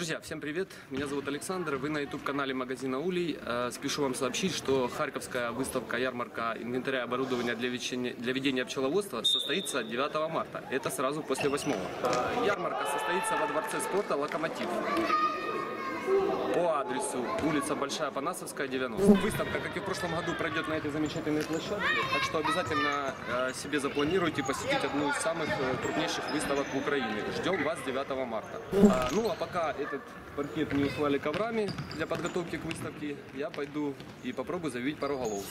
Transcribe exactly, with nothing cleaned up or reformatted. Друзья, всем привет! Меня зовут Александр, вы на YouTube-канале магазина Улей. Спешу вам сообщить, что Харьковская выставка-ярмарка инвентаря и оборудования для ведения пчеловодства состоится девятого марта. Это сразу после восьмого. Ярмарка состоится во дворце спорта «Локомотив». По адресу улица Большая Панасовская, девяносто. Выставка, как и в прошлом году, пройдет на этой замечательной площадке, так что обязательно себе запланируйте посетить одну из самых крупнейших выставок в Украине. Ждем вас девятого марта. Ну а пока этот паркет не услали коврами для подготовки к выставке, я пойду и попробую завить пару голов.